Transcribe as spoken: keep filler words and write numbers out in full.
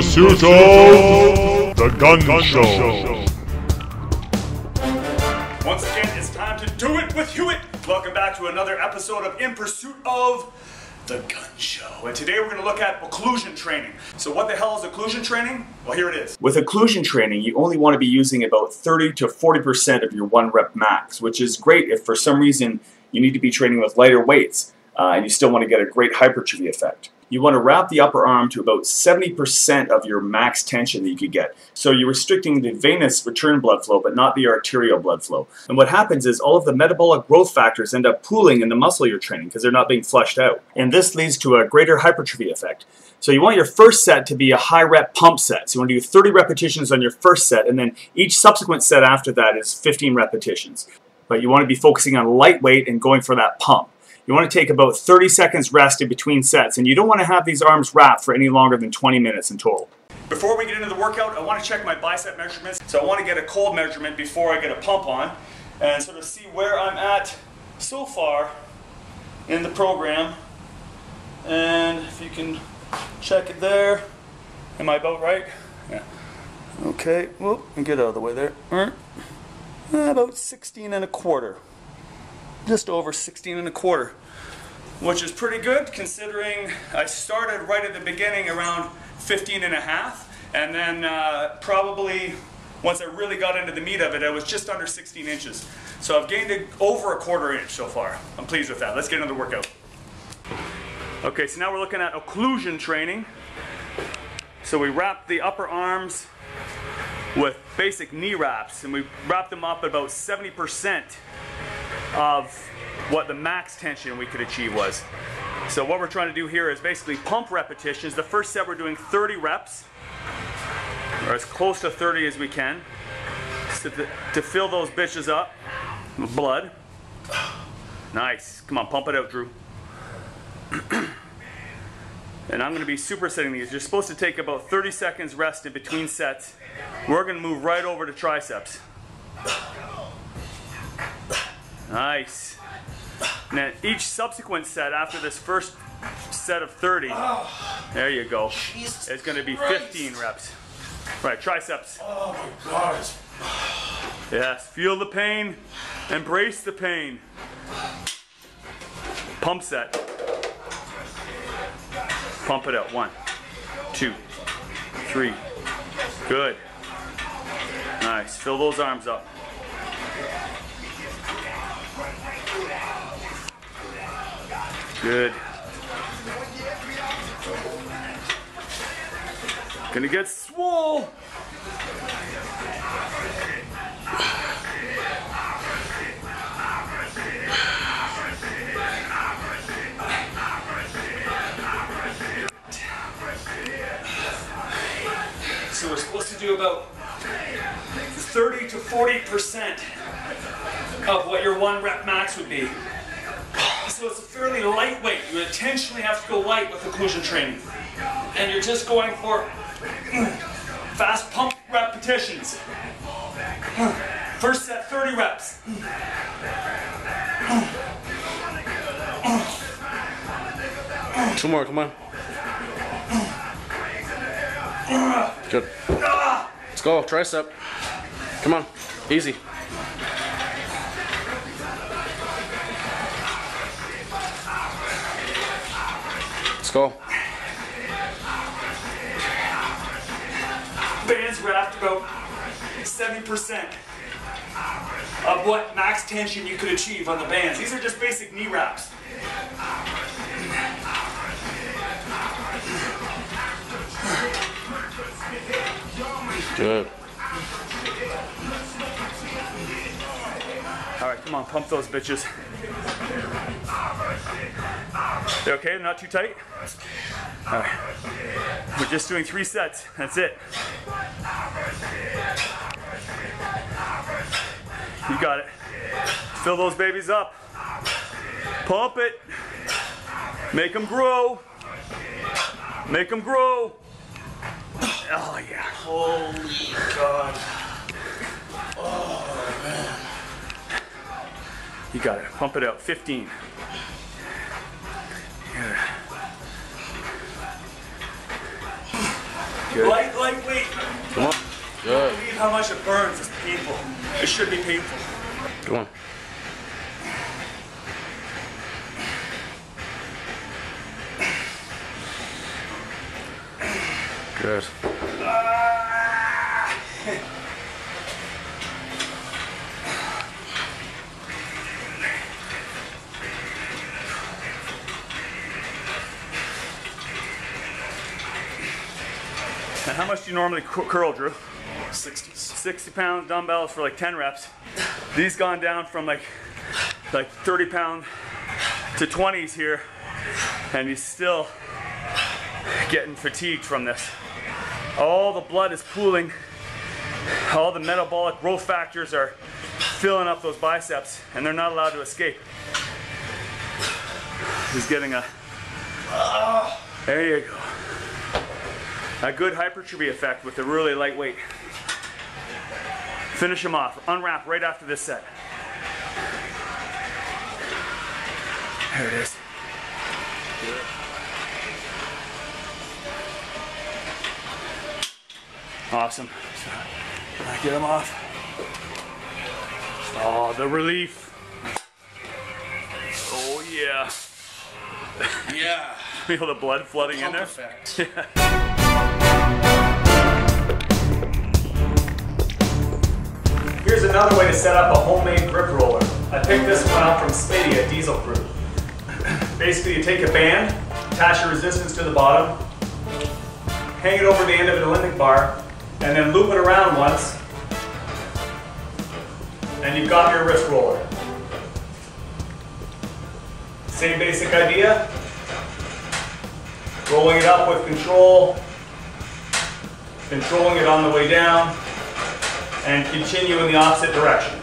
Pursuit of the Gun Show. Once again, it's time to do it with Hewitt. Welcome back to another episode of In Pursuit of the Gun Show. And today we're going to look at occlusion training. So what the hell is occlusion training? Well, here it is. With occlusion training, you only want to be using about thirty to forty percent of your one rep max, which is great if for some reason you need to be training with lighter weights uh, and you still want to get a great hypertrophy effect. You want to wrap the upper arm to about seventy percent of your max tension that you could get. So you're restricting the venous return blood flow, but not the arterial blood flow. And what happens is all of the metabolic growth factors end up pooling in the muscle you're training because they're not being flushed out. And this leads to a greater hypertrophy effect. So you want your first set to be a high rep pump set. So you want to do thirty repetitions on your first set, and then each subsequent set after that is fifteen repetitions. But you want to be focusing on lightweight and going for that pump. You want to take about thirty seconds rest in between sets, and you don't want to have these arms wrapped for any longer than twenty minutes in total. Before we get into the workout, I want to check my bicep measurements. So I want to get a cold measurement before I get a pump on and sort of see where I'm at so far in the program. And if you can check it there. Am I about right? Yeah. Okay, whoop, and get out of the way there. About sixteen and a quarter. Just over sixteen and a quarter, which is pretty good considering I started right at the beginning around fifteen and a half, and then uh, probably once I really got into the meat of it, I was just under sixteen inches. So I've gained a, over a quarter inch so far. I'm pleased with that. Let's get into the workout. Okay, so now we're looking at occlusion training. So we wrap the upper arms with basic knee wraps, and we wrap them up at about seventy percent of what the max tension we could achieve was. So what we're trying to do here is basically pump repetitions. The first set we're doing thirty reps, or as close to thirty as we can, so to, to fill those bitches up with blood. Nice, come on, pump it out, Drew. And I'm gonna be supersetting these. You're supposed to take about thirty seconds rest in between sets. We're gonna move right over to triceps. Nice. Now each subsequent set after this first set of thirty, oh, there you go, Jesus is going to be Christ. fifteen reps. Right, triceps. Oh my God. Yes, feel the pain, embrace the pain. Pump set. Pump it out. One, two, three. Good. Nice. Fill those arms up. Good. Gonna get swole. So we're supposed to do about thirty to forty percent of what your one rep max would be. So it's fairly lightweight. You intentionally have to go light with occlusion training. And you're just going for fast pump repetitions. First set, thirty reps. Two more, come on. Good. Let's go, tricep. Come on, easy. Let's go. Bands wrapped about seventy percent of what max tension you could achieve on the bands. These are just basic knee wraps. Good. All right, come on, pump those bitches. They're okay, they're not too tight? All right. We're just doing three sets, that's it. You got it. Fill those babies up. Pump it. Make them grow. Make them grow. Oh yeah. Holy God. Oh man. You got it, pump it out, fifteen. Good. good. Light, lightweight. Come on. Good. Believe how much it burns. It's painful. It should be painful. Come on. Good. Ah. And how much do you normally curl, Drew? sixty. sixty pound dumbbells for like ten reps. These gone down from like like thirty pound to twenties here, and he's still getting fatigued from this. All the blood is pooling, all the metabolic growth factors are filling up those biceps, and they're not allowed to escape. He's getting a, there you go, a good hypertrophy effect with a really light weight. Finish him off, unwrap right after this set. There it is. Awesome. Get them off. Oh, the relief. Oh, yeah. Yeah. Feel the blood flooding in there? Effect. Yeah. Here's another way to set up a homemade grip roller. I picked this one up from Spidey a Diesel Group. Basically, you take a band, attach your resistance to the bottom, hang it over the end of an Olympic bar, and then loop it around once, and you've got your wrist roller. Same basic idea. Rolling it up with control, controlling it on the way down, and continue in the opposite direction.